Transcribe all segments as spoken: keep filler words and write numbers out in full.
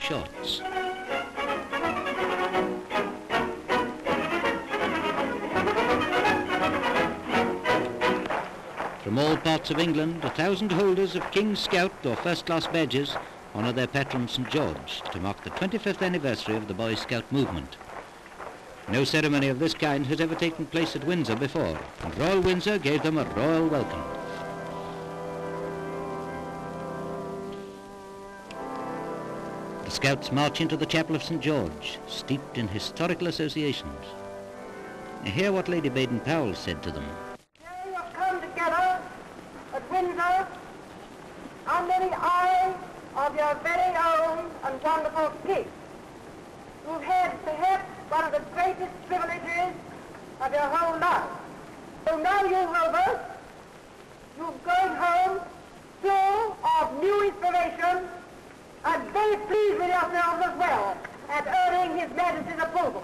shots. From all parts of England, a thousand holders of King's Scout or First Class badges honour their patron St George to mark the twenty-fifth anniversary of the Boy Scout movement. No ceremony of this kind has ever taken place at Windsor before, and Royal Windsor gave them a royal welcome. The Scouts march into the chapel of St George, steeped in historical associations. Now hear what Lady Baden-Powell said to them. Windsor, under the eye of your very own and wonderful peace, you had perhaps one of the greatest privileges of your whole life. So now you, Rovers, you're going home full of new inspiration and very pleased with yourselves as well at earning His Majesty's approval.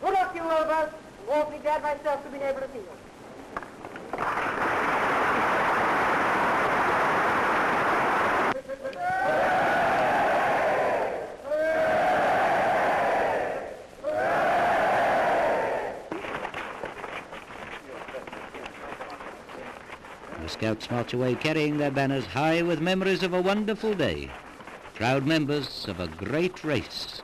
Good luck, you Rovers. Won't be glad myself to be able to see you. Scouts march away carrying their banners high with memories of a wonderful day, proud members of a great race.